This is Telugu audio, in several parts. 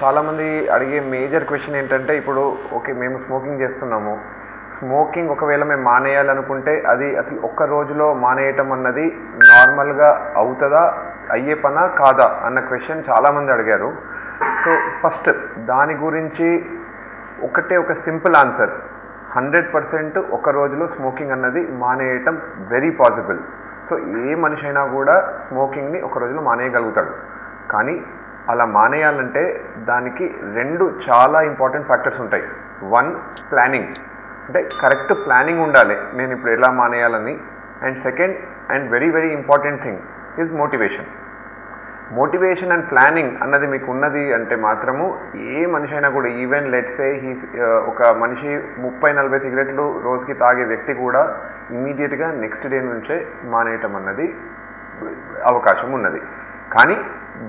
చాలా మంది అడిగే మేజర్ క్వశ్చన్ ఏంటంటే, ఇప్పుడు ఓకే మేము స్మోకింగ్ చేస్తున్నాము, స్మోకింగ్ ఒకవేళ మేము మానేయాలనుకుంటే అది అసలు ఒక్క రోజులో మానేయటం అన్నది నార్మల్గా అవుతుందా, అయ్యే పనా కాదా అన్న క్వశ్చన్ చాలామంది అడిగారు. సో ఫస్ట్ దాని గురించి ఒకటే ఒక సింపుల్ ఆన్సర్, 100% ఒక రోజులో స్మోకింగ్ అన్నది మానేయటం వెరీ పాసిబుల్. సో ఏ మనిషి అయినా కూడా స్మోకింగ్ని ఒక రోజులో మానేయగలుగుతాడు. కానీ అలా మానేయాలంటే దానికి రెండు చాలా ఇంపార్టెంట్ ఫ్యాక్టర్స్ ఉంటాయి. వన్, ప్లానింగ్, అంటే కరెక్ట్ ప్లానింగ్ ఉండాలి నేను ఇప్పుడు ఎలా మానేయాలని. And second and very very important thing is motivation. Motivation and planning అన్నది మీకు ఉన్నది అంటే మాత్రము ఏ మనిషి అయినా కూడా, ఈవెన్ లెట్సే ఒక మనిషి 30-40 సిగరెట్లు రోజుకి తాగే వ్యక్తి కూడా ఇమీడియట్గా నెక్స్ట్ డే నుంచే మానేయటం అన్నది అవకాశం ఉన్నది. కానీ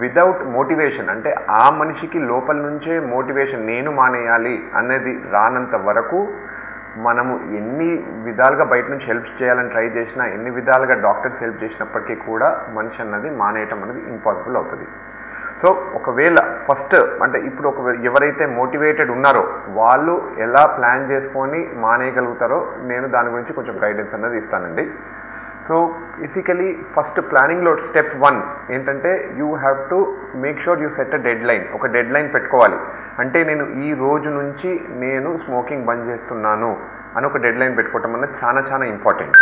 వితౌట్ మోటివేషన్, అంటే ఆ మనిషికి లోపల నుంచే మోటివేషన్ నేను మానేయాలి అనేది రానంత వరకు మనము ఎన్ని విధాలుగా బయట నుంచి హెల్ప్ చేయాలని ట్రై చేసినా, ఎన్ని విధాలుగా డాక్టర్స్ హెల్ప్ చేసినప్పటికీ కూడా మనిషి అన్నది మానేయటం అనేది ఇంపాసిబుల్ అవుతుంది. సో ఒకవేళ ఫస్ట్ అంటే ఇప్పుడు ఎవరైతే మోటివేటెడ్ ఉన్నారో వాళ్ళు ఎలా ప్లాన్ చేసుకొని మానేయగలుగుతారో నేను దాని గురించి కొంచెం గైడెన్స్ అనేది ఇస్తానండి. సో బేసికలీ ఫస్ట్ ప్లానింగ్లో స్టెప్ 1 ఏంటంటే, you have to make sure you set a deadline. ఒక డెడ్ లైన్ పెట్టుకోవాలి. అంటే నేను ఈ రోజు నుంచి నేను స్మోకింగ్ బంద్ చేస్తున్నాను అని ఒక డెడ్ లైన్ పెట్టుకోవటం అనేది చాలా చాలా ఇంపార్టెంట్.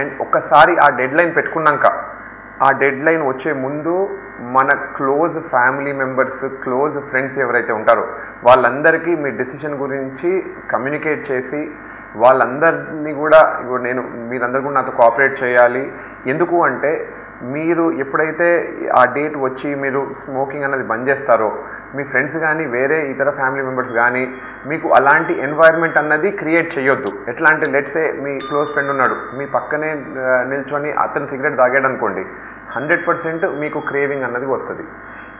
అండ్ ఒక్కసారి ఆ డెడ్ లైన్ పెట్టుకున్నాక, ఆ డెడ్ లైన్ వచ్చే ముందు మన close family members, close friends ఎవరైతే ఉంటారో వాళ్ళందరికీ మీ డెసిషన్ గురించి కమ్యూనికేట్ చేసి వాళ్ళందరినీ కూడా మీరందరూ కూడా నాతో కోఆపరేట్ చేయాలి. ఎందుకు అంటే మీరు ఎప్పుడైతే ఆ డేట్ వచ్చి మీరు స్మోకింగ్ అనేది బంద్ చేస్తారో, మీ ఫ్రెండ్స్ కానీ వేరే ఇతర ఫ్యామిలీ మెంబర్స్ కానీ మీకు అలాంటి ఎన్వైర్న్మెంట్ అన్నది క్రియేట్ చేయొద్దు. ఎట్లా అంటే, లెట్సే మీ క్లోజ్ ఫ్రెండ్ ఉన్నాడు, మీ పక్కనే నిల్చొని అతను సిగరెట్ తాగాడు అనుకోండి, 100% మీకు క్రేవింగ్ అన్నది వస్తుంది.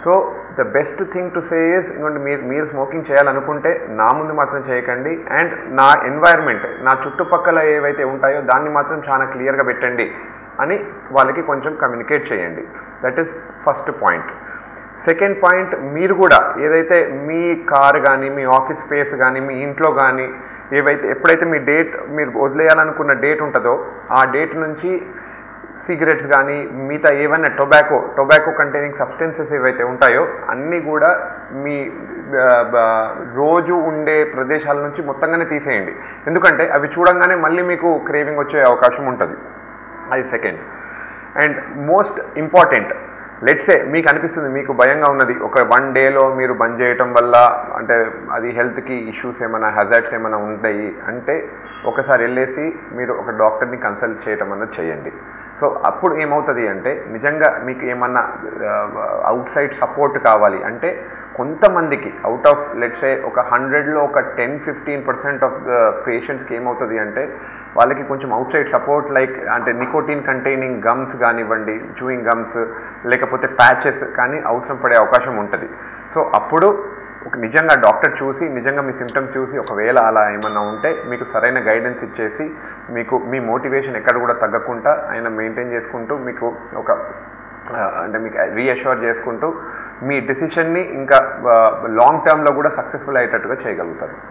So the best thing to say is, ఇంకోటి మీరు స్మోకింగ్ చేయాలనుకుంటే నా ముందు మాత్రం చేయకండి. అండ్ నా ఎన్వైర్న్మెంట్, నా చుట్టుపక్కల ఏవైతే ఉంటాయో దాన్ని మాత్రం చాలా క్లియర్గా పెట్టండి అని వాళ్ళకి కొంచెం కమ్యూనికేట్ చేయండి. That is first point. Second point, మీరు కూడా ఏదైతే మీ కార్ కానీ, మీ ఆఫీస్ స్పేస్ కానీ, మీ ఇంట్లో కానీ ఏవైతే ఎప్పుడైతే మీ డేట్ మీరు వదిలేయాలనుకున్న డేట్ ఉంటుందో ఆ డేట్ నుంచి సిగరెట్స్ కానీ మిగతా ఏవైనా టొబాకో కంటైనింగ్ సబ్స్టెన్సెస్ ఏవైతే ఉంటాయో అన్నీ కూడా మీ రోజు ఉండే ప్రదేశాల నుంచి మొత్తంగానే తీసేయండి. ఎందుకంటే అవి చూడంగానే మళ్ళీ మీకు క్రేవింగ్ వచ్చే అవకాశం ఉంటుంది. అది second. And most important, let's say మీకు అనిపిస్తుంది మీకు భయంగా ఉన్నది, ఒక 1 డేలో మీరు బంద్ చేయటం వల్ల అంటే అది హెల్త్కి ఇష్యూస్ ఏమైనా, హజార్డ్స్ ఏమైనా ఉంటాయి అంటే ఒకసారి వెళ్ళేసి మీరు ఒక డాక్టర్ని కన్సల్ట్ చేయటం అన్నది చేయండి. సో అప్పుడు ఏమవుతుంది అంటే, నిజంగా మీకు ఏమన్నా అవుట్ సైడ్ సపోర్ట్ కావాలి అంటే, కొంతమందికి అవుట్ ఆఫ్ లెట్సే ఒక 100లో ఒక 10-15% ఆఫ్ పేషెంట్స్కి ఏమవుతుంది అంటే వాళ్ళకి కొంచెం అవుట్ సైడ్ సపోర్ట్, లైక్ అంటే నికోటిన్ కంటైనింగ్ గమ్స్ కానివ్వండి, చూయింగ్ గమ్స్, లేకపోతే ప్యాచెస్ కానీ అవసరం పడే అవకాశం ఉంటుంది. సో అప్పుడు ఒక నిజంగా డాక్టర్ చూసి, నిజంగా మీ సిమ్టమ్స్ చూసి ఒకవేళ అలా ఏమన్నా ఉంటే మీకు సరైన గైడెన్స్ ఇచ్చేసి మీకు మీ మోటివేషన్ ఎక్కడ కూడా తగ్గకుండా ఆయన మెయింటైన్ చేసుకుంటూ మీకు ఒక అంటే మీకు రీఅష్యూర్ చేసుకుంటూ మీ డెసిషన్ని ఇంకా లాంగ్ టర్మ్లో కూడా సక్సెస్ఫుల్ అయ్యేటట్టుగా చేయగలుగుతారు.